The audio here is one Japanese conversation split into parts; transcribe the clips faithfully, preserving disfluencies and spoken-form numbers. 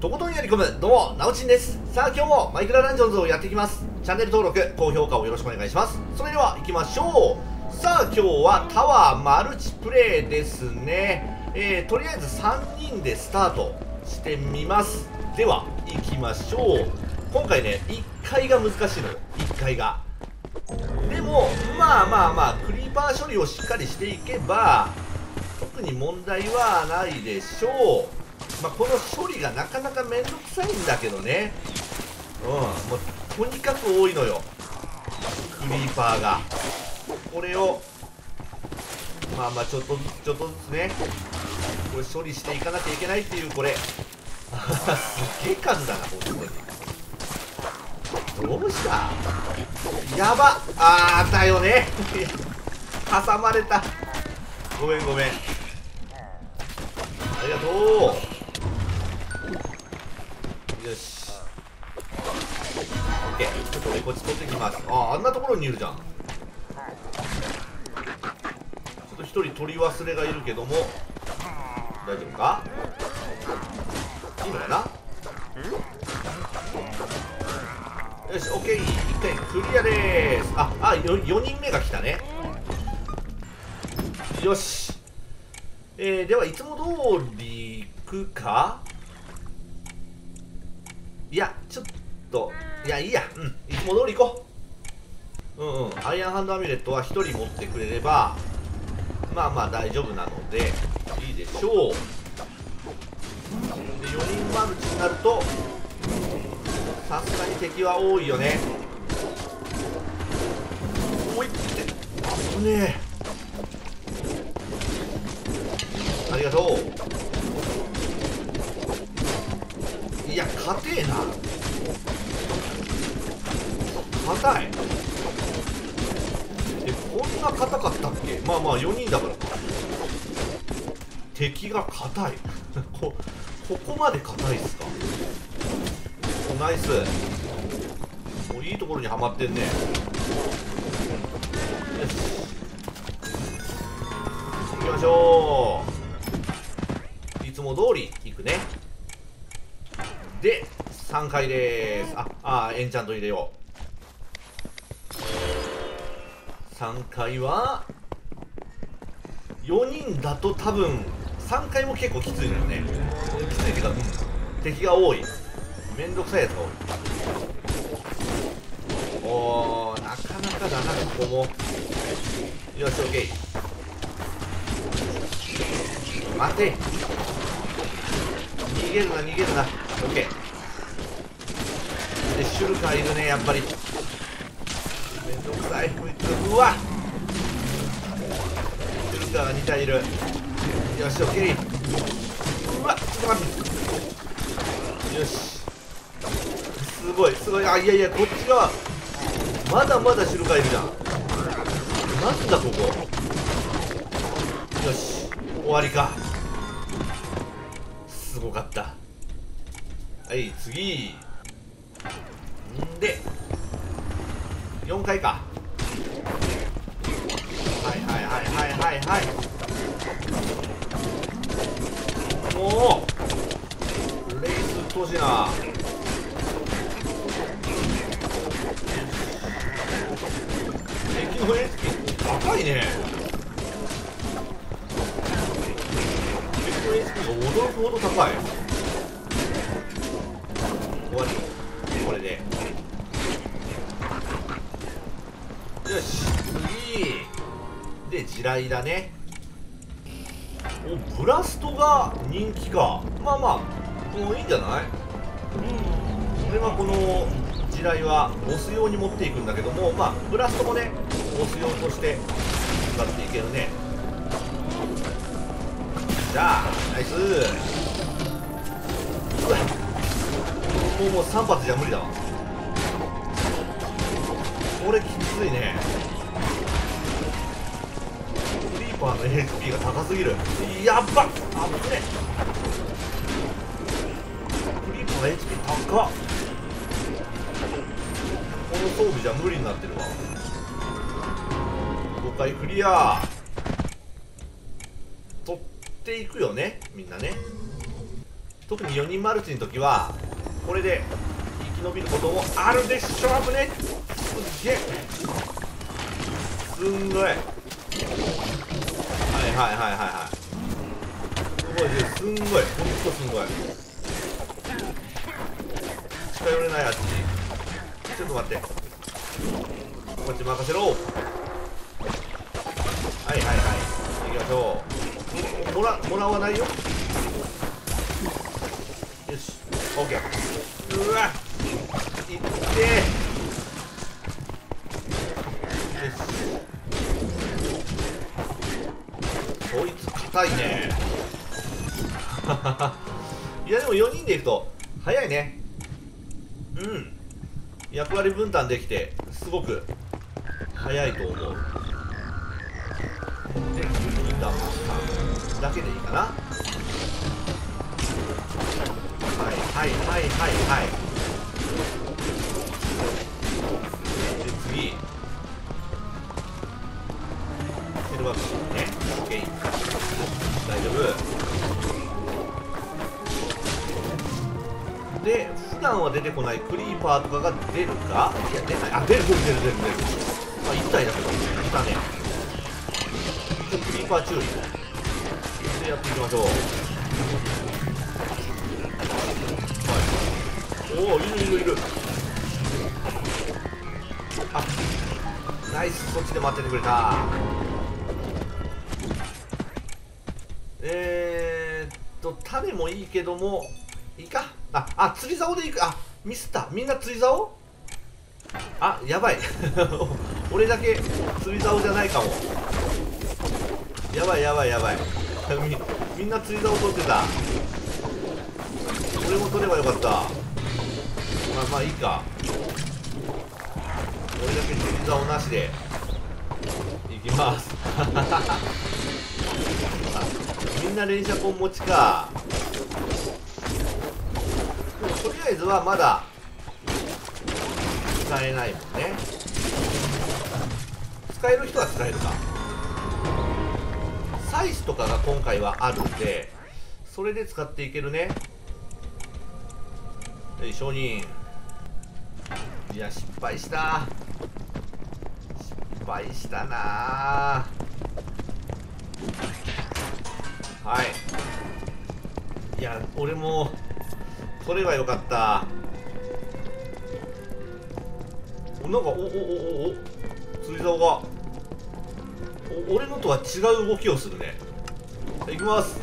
とことんやり込む。どうも、なおちんです。さあ、今日もマイクラダンジョンズをやっていきます。チャンネル登録、高評価をよろしくお願いします。それでは、行きましょう。さあ、今日はタワーマルチプレイですね。えー、とりあえずさんにんでスタートしてみます。では、行きましょう。今回ね、いっかいが難しいのよ。いっかいが。でも、まあまあまあ、クリーパー処理をしっかりしていけば、特に問題はないでしょう。まあこの処理がなかなかめんどくさいんだけどね。うん、もうとにかく多いのよ、クリーパーが。これを、まあまあちょっとずつちょっとずつね、これ処理していかなきゃいけないっていう、これ。すげえ数だな、これ。どうした?やば!あー、だよね。挟まれた。ごめんごめん。ありがとう。よし、オッケー。ちょっとねこっち取ってきます。ああ、あんなところにいるじゃん。ちょっとひとり取り忘れがいるけども大丈夫か、いいのかな。よし、オッケー。いっかいクリアでーす。ああ、よにんめが来たね。よし、えー、ではいつも通り行くか。いや、ちょっと、いや、いいや、うん、いつも通り行こう。うんうん、アイアンハンドアミュレットはひとり持ってくれれば、まあまあ大丈夫なので、いいでしょう。で、よにんマルチになると、さすがに敵は多いよね。おいって、危ねえ。ありがとう。いや、硬えな。硬い。え、こんな硬かったっけ。まあまあよにんだからか。敵が硬い。こここまで硬いっすか。ナイス。もういいところにはまってんね。よし、行きましょう。いつも通り行くね。で、さんかいでーす。あ、あー、エンチャント入れよう。さんかいは、よにんだと多分、さんかいも結構きついのよね。きついっていうか、うん、敵が多い。めんどくさいやつが多い。おー、なかなかだな、ここも。よし、オッケー。待て。逃げるな、逃げるな。オッケー。で、シュルカーいるね、やっぱり。めんどくさい、こいつ。うわっ、シュルカーがにたいいる。よし、オッケー。うわっ、ちょっと待って。よし。すごい、すごい。あ、いやいや、こっち側。まだまだシュルカーいるじゃん。なんだ、ここ。よし、終わりか。すごかった。はい、次んでよんかいか。はいはいはいはいはいはい。もうレースうっとうしいな。敵の エイチピー 高いね。敵の エイチピー が驚くほど高い。終わり、これで。よし、次で地雷だね。お、ブラストが人気か。まあまあもういいんじゃない。うん、俺はこの地雷はボス用に持っていくんだけども、まあブラストもねボス用として使っていけるね。じゃあナイス。うわ、もうもうさんぱつじゃ無理だわ。これきついね。クリーパーの エイチピー が高すぎる。やっばっ、あぶね。クリーパーの エイチピー 高っ。この装備じゃ無理になってるわ。ごかいクリア。取っていくよね、みんなね。特によにんマルチの時はこれで生き延びることもあるでしょ。危ねすげえ、すんごい、はいはいはいはいはい、すごいすんごい、ほんとすんごい、近寄れない。あっちちょっと待って、こっち任せろ。はいはいはい、行きましょう。もらもらわないよ。よし、オッケー。うわ、いってー。よし。こいつ硬いね。いやでもよにんでいくと早いね。うん。役割分担できてすごく早いと思う。で、分担しただけでいいかな。はいはいはいはいはい。で、次セルバッシュね。オッケー、大丈夫で、普段は出てこないクリーパーとかが出るか、いや出ない、あ、出る出る出る出る出る、まあいち体だけどいたね。ちょっとクリーパー注意でやっていきましょう。おお、いるいるいる。あ、ナイス、そっちで待っててくれた。えーっと種もいいけどもいいか。ああ、釣り竿でいく。あ、ミスった。みんな釣り竿、あ、やばい。俺だけ釣り竿じゃないかも。やばいやばいやばい。み, みんな釣り竿取ってた。俺も取ればよかった。まあまあいいか、これだけ釣り竿なしでいきます。みんな連射痕持ちか。でもとりあえずはまだ使えないもんね。使える人は使えるか。サイズとかが今回はあるんで、それで使っていけるね。はい、承認。いや、失敗した。失敗したな。はい。いや、俺も取ればよかった。お、なんか、おおおおお、釣り竿がお俺のとは違う動きをするね。はい、行きます。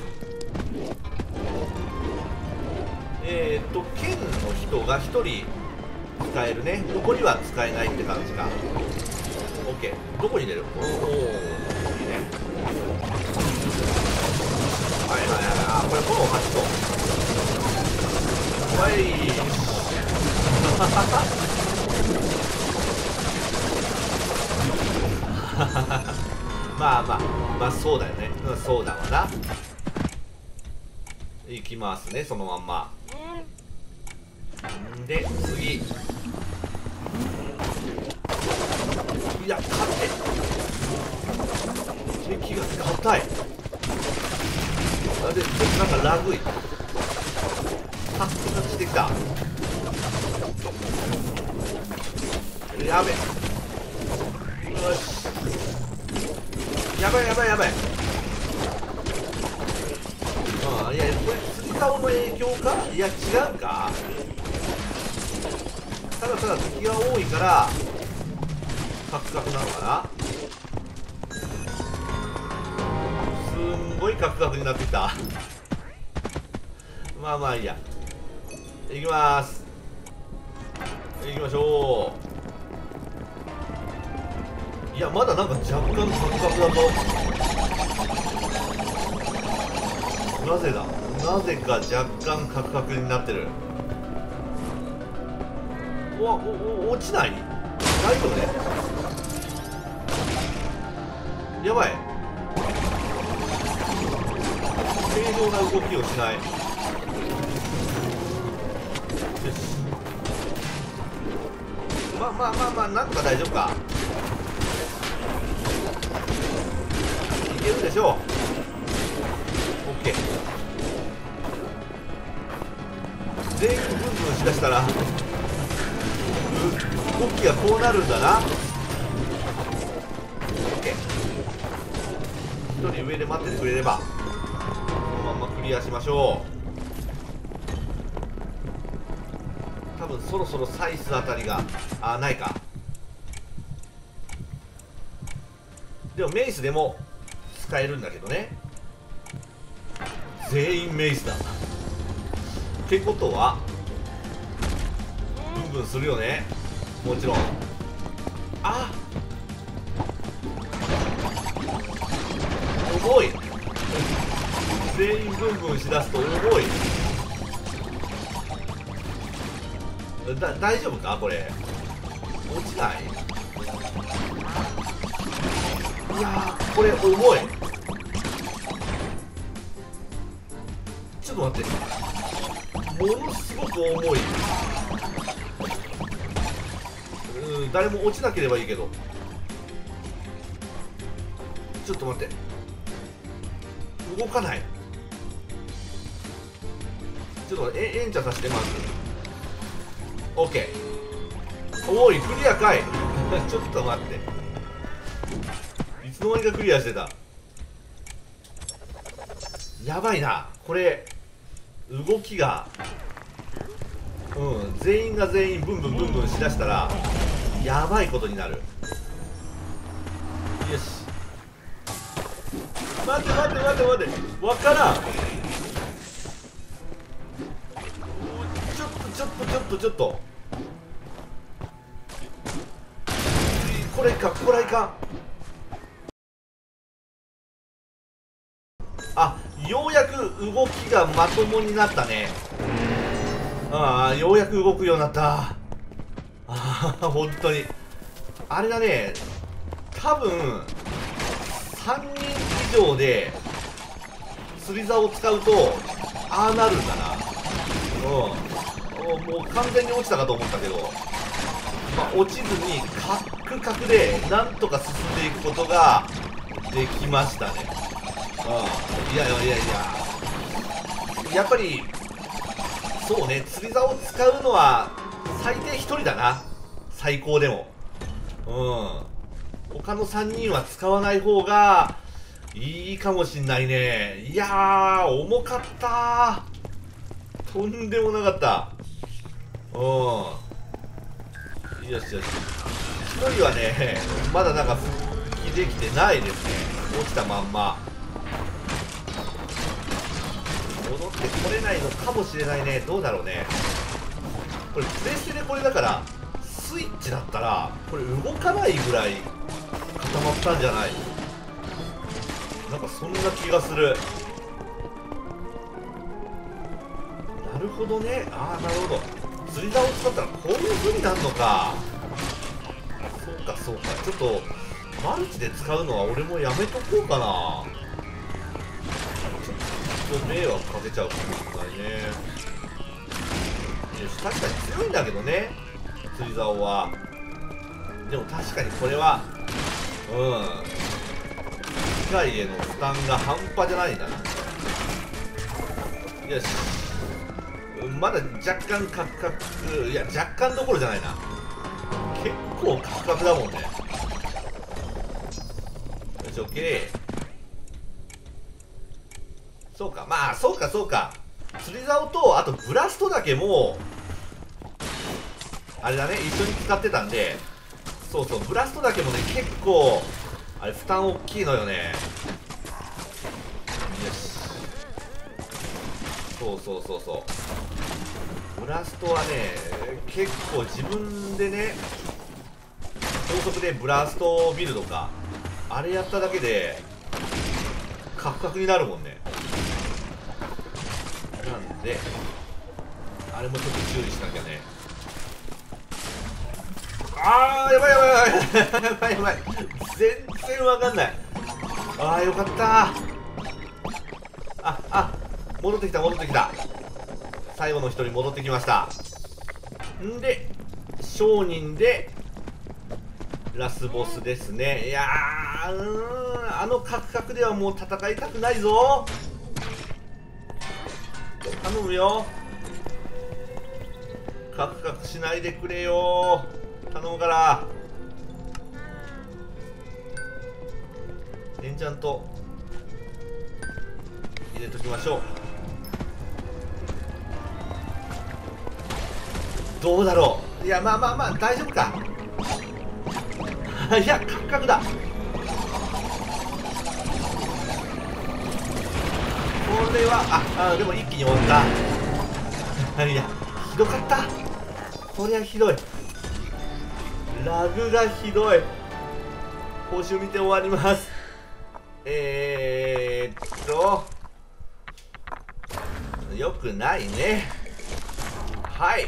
えーっと、剣の人がひとり使えるね。残りは使えないって感じか。 OK、 どこに出る。おお、いいね。はいはいはいはい。あ、これ炎発動。はい。まあまあまあ、そうだよね。うん、そうだわな。いきますね、そのまんまで。次、いや勝て、敵が硬い。あれ、なんかラグい、発達してきた。やべえ、よし、やばいやばいやばい。ああ、いや、これ釣り竿の影響か。いや違うか、ただただ敵が多いからカクカクなのかな。すんごいカクカクになってきた。まあまあいいや、いきます、いきましょう。いや、まだなんか若干カクカクだと、なぜだ、なぜか若干カクカクになってる。おお、落ちない、大丈夫ね。やばい、正常な動きをしない。よし、まあまあまあまあ、なんとか大丈夫か、いけるでしょう。 OK、全員ブンブンしだしたら動きがこうなるんだな。 オッケー、 ひとり上で待っててくれればこのままクリアしましょう。多分そろそろサイスあたりがあないか。でもメイスでも使えるんだけどね。全員メイスだなってことはブンブンするよね、もちろん。あっ重い、全員ブンブンしだすと重い。だ大丈夫かこれ、落ちない。いやーこれ重い。ちょっと待って、ものすごく重い。うん、誰も落ちなければいいけど。ちょっと待って、動かない。ちょっと待って、え、演者させてます。オッケー。おい、クリアかい。ちょっと待って。いつの間にかクリアしてた。やばいな、これ。動きが。うん、全員が全員ブンブンブンブンしだしたら。やばいことになる。よし。待て待て待て待て、分からん。ちょっとちょっとちょっとちょっと、これか、これか。あ、ようやく動きがまともになったね。ああ、ようやく動くようになった。ああ、本当にあれだね、多分さんにん以上で釣り竿を使うとああなるんだな。うん、もう完全に落ちたかと思ったけど、まあ、落ちずにカックカクでなんとか進んでいくことができましたね。うん、いやいやいやいや、やっぱりそうね、釣り竿を使うのは最低ひとりだな、最高でも。うん、他のさんにんは使わない方がいいかもしんないね。いやー、重かったー。とんでもなかった。うん。よしよし。一人はね、まだなんか復帰できてないですね。落ちたまんま。戻ってこれないのかもしれないね。どうだろうね。これ、プレステでこれだから、スイッチだったら、これ動かないぐらい固まったんじゃない？なんかそんな気がする。なるほどね。ああ、なるほど。釣り竿を使ったらこういう風になるのか。そうかそうか。ちょっとマルチで使うのは俺もやめとこうかな。ちょっと迷惑かけちゃうかもしれないね。よし、確かに強いんだけどね、釣り竿は。でも確かにこれはうん、機械への負担が半端じゃないんだな。よし、まだ若干カクカク、いや若干どころじゃないな、結構カクカクだもんね。よし、 オーケー。 そうか、まあそうかそうか、釣り竿とあとブラストだけもあれだね、一緒に使ってたんで。そうそう、ブラストだけもね、結構あれ負担大きいのよね。よし、そうそうそうそう、ブラストはね結構自分でね、高速でブラストビルドかあれやっただけでカクカクになるもんね。なんであれもちょっと注意しなきゃね。あー、やばいやばいやばいやばいやばい、全然わかんない。あー、よかったー。ああ、戻ってきた戻ってきた、最後のひとり戻ってきました。んで商人でラスボスですね。いやー、うーん、あのカクカクではもう戦いたくないぞ。頼むよ。カクカクしないでくれよー、頼むから。エンチャント入れときましょう。どうだろう。いやまあまあまあ大丈夫か。いやカクカクだ。これはああでも一気に終わったいやひどかった。こりゃひどい。ラグがひどい。報酬見て終わります。えーっとよくないね。はい、